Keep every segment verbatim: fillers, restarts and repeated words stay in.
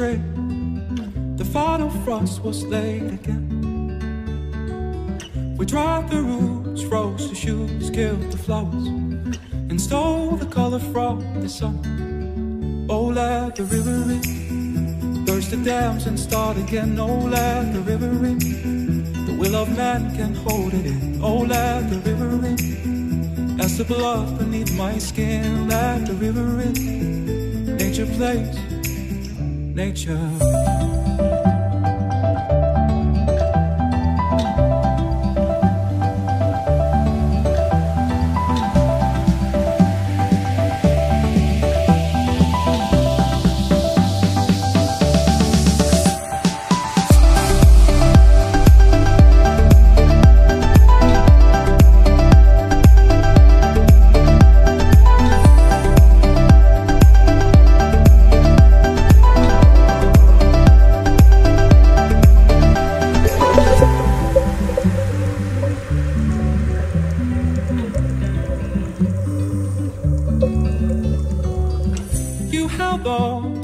spring, the final frost was laid again. We dried the roots, rose the shoots, killed the flowers, and stole the color from the sun. Oh, let the river in, burst the dams and start again. Oh, let the river in, the will of man can hold it in. Oh, let the river in, as the blood beneath my skin. Let the river in, nature plays, nature.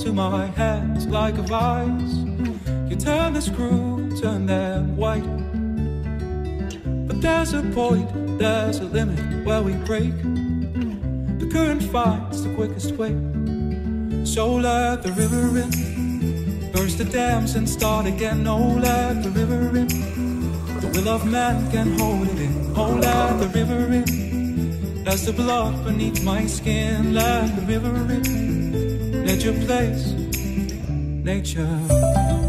To my hands like a vice, you turn the screw, turn them white. But there's a point, there's a limit where we break. The current finds the quickest way. So let the river in, burst the dams and start again. Oh, let the river in, the will of man can hold it in. Oh, let the river in, as the blood beneath my skin. Let the river in, nature plays, nature.